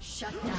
Shut down.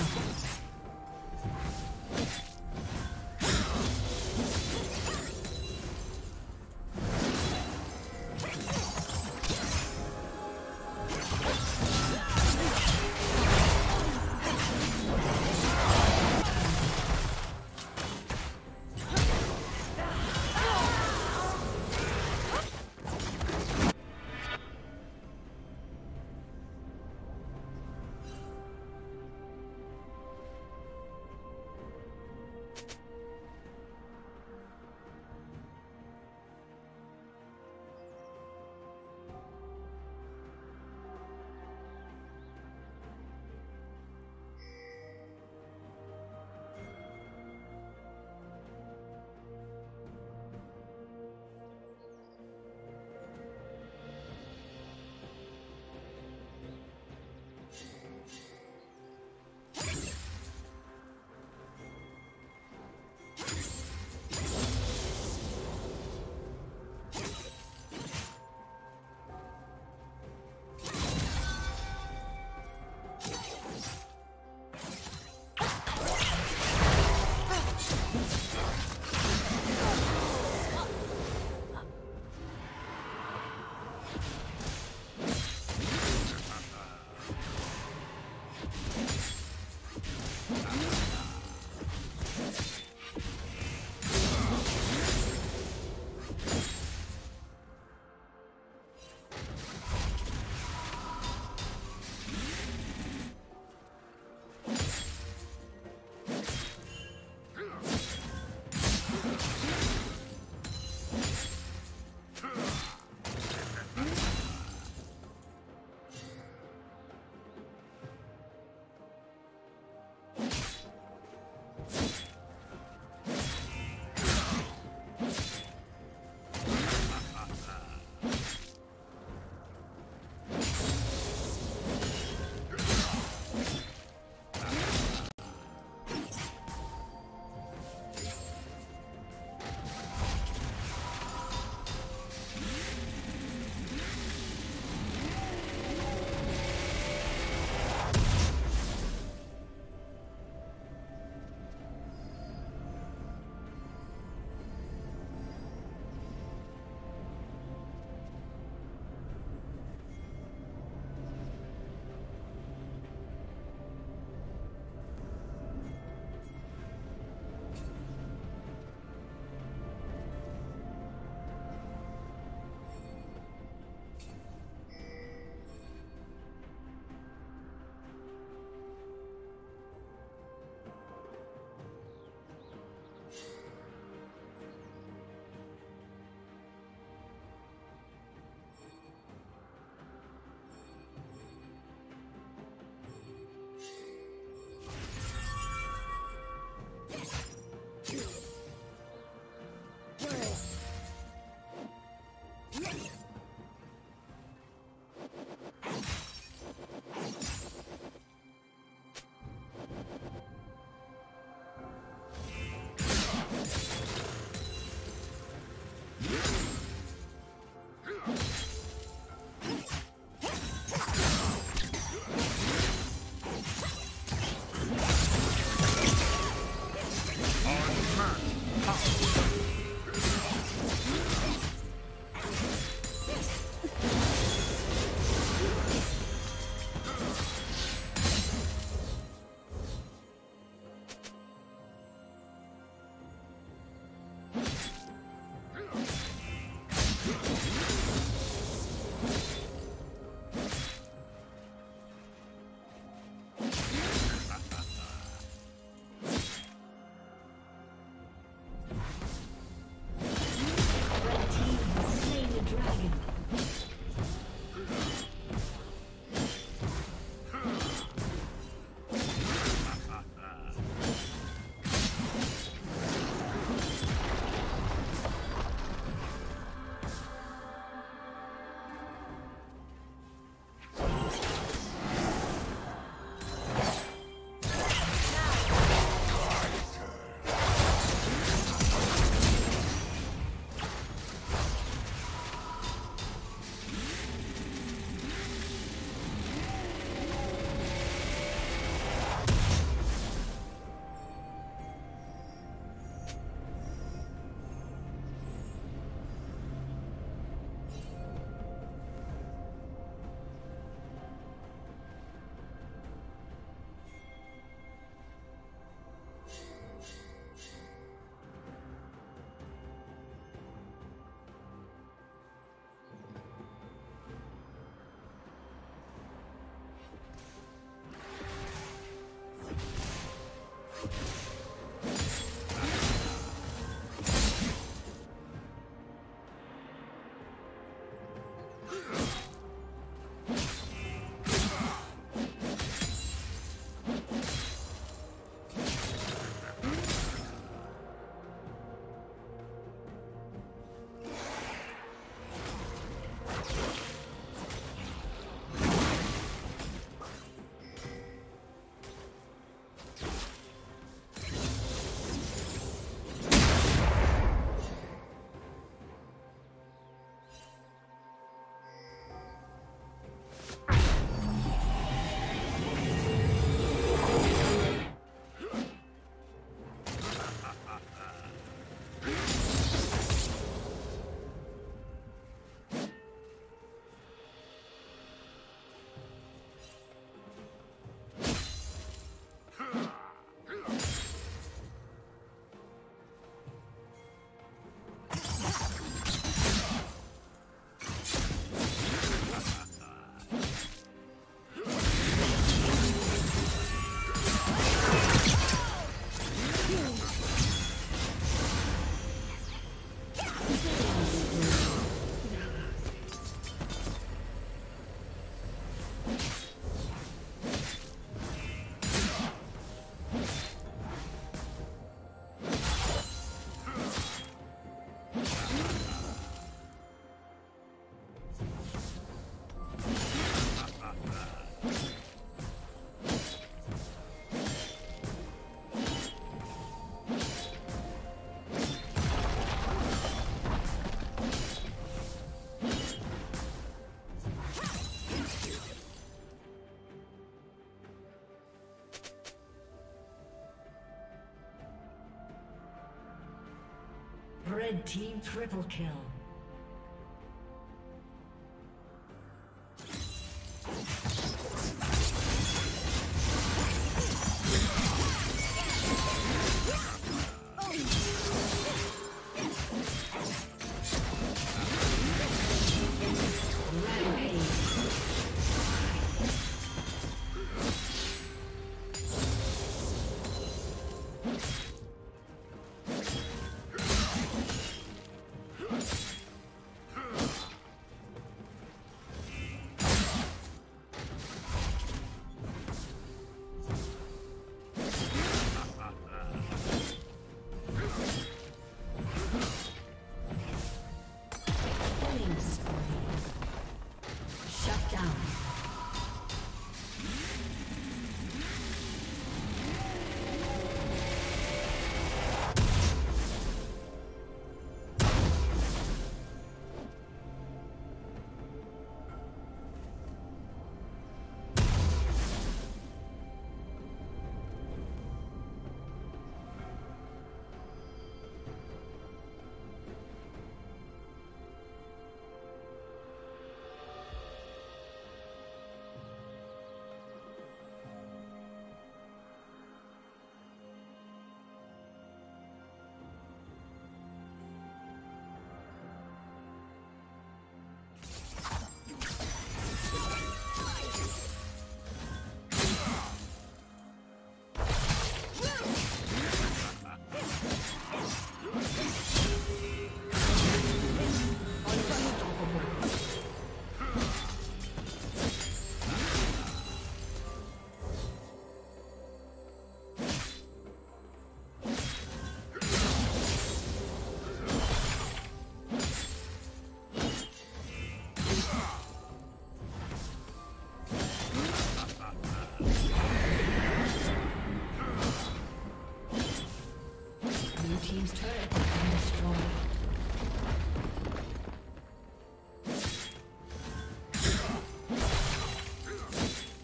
Red team triple kill.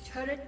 Turret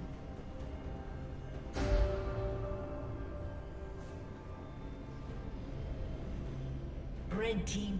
Red team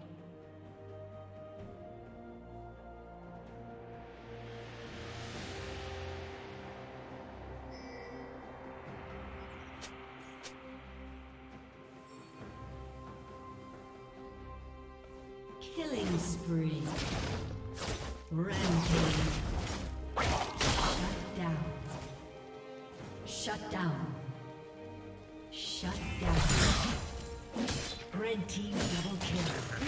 Killing spree. Rampage. Shut down. Shut down. Shut down. Red team double kill.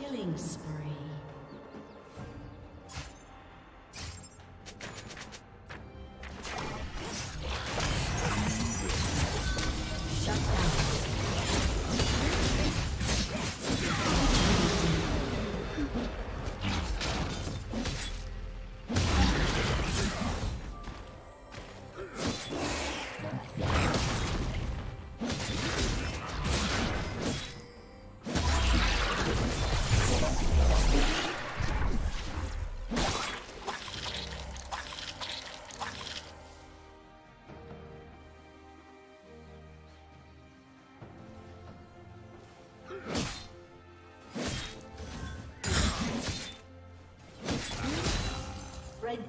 Killing spree. Shut down. Red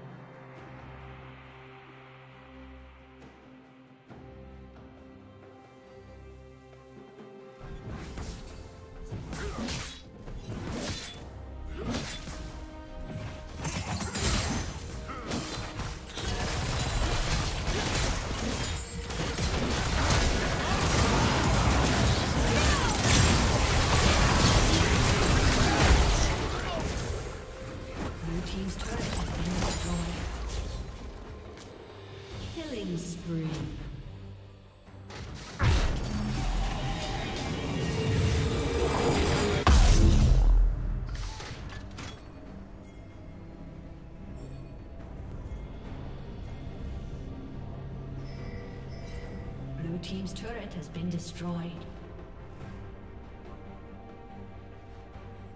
Team's turret has been destroyed.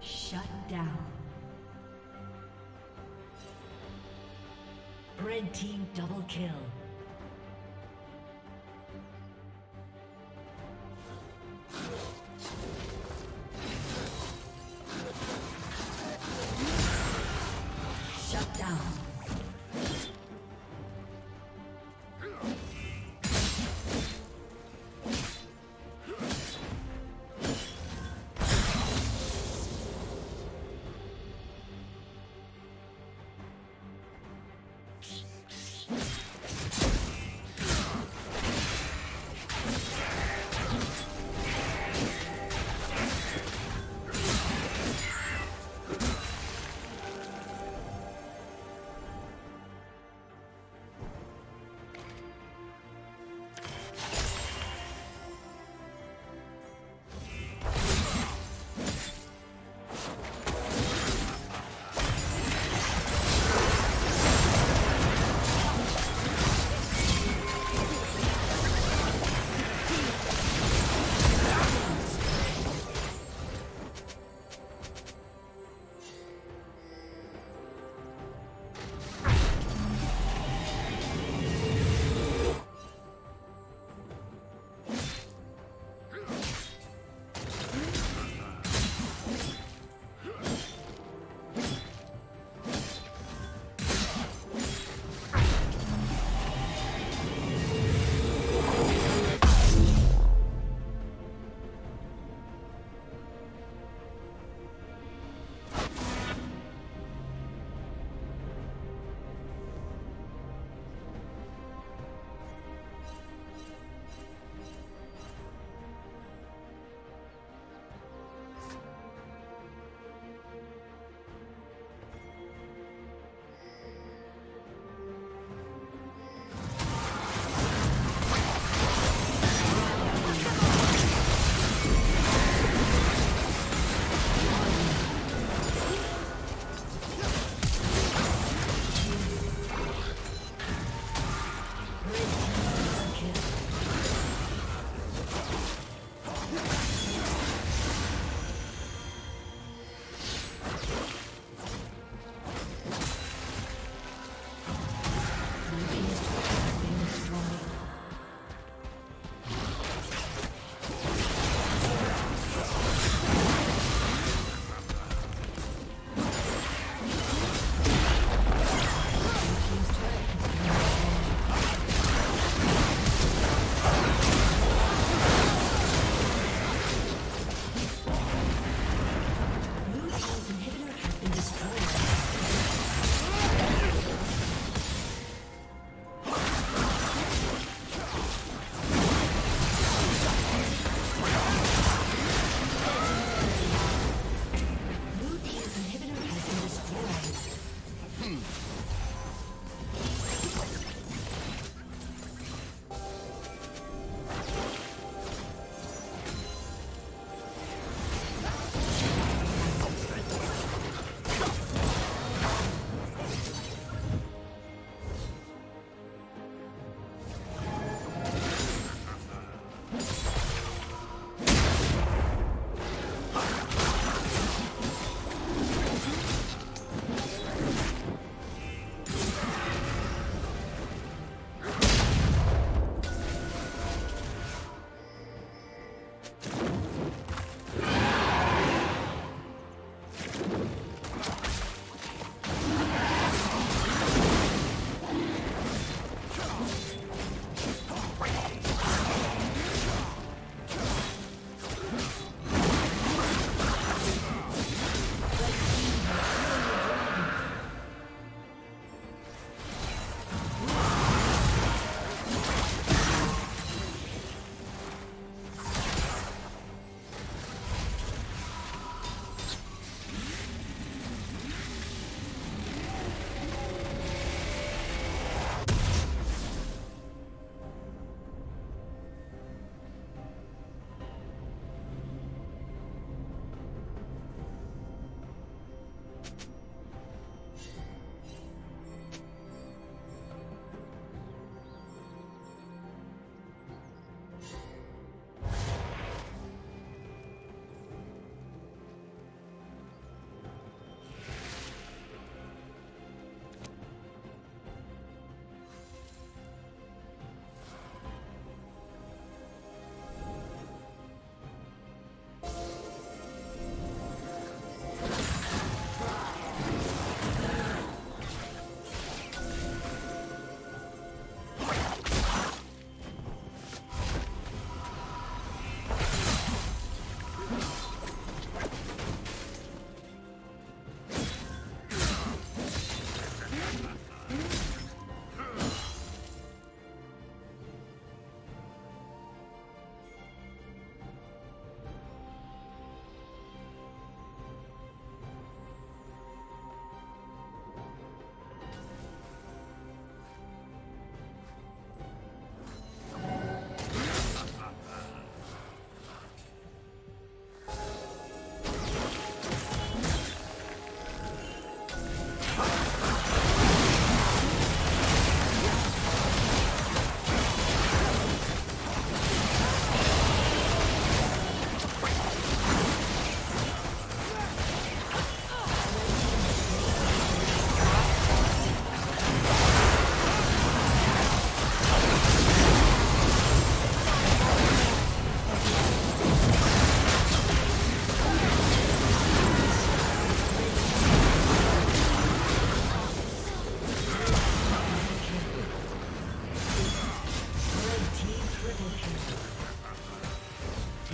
Shut down. Red team double kill. Shut down.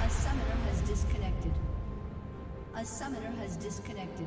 A summoner has disconnected.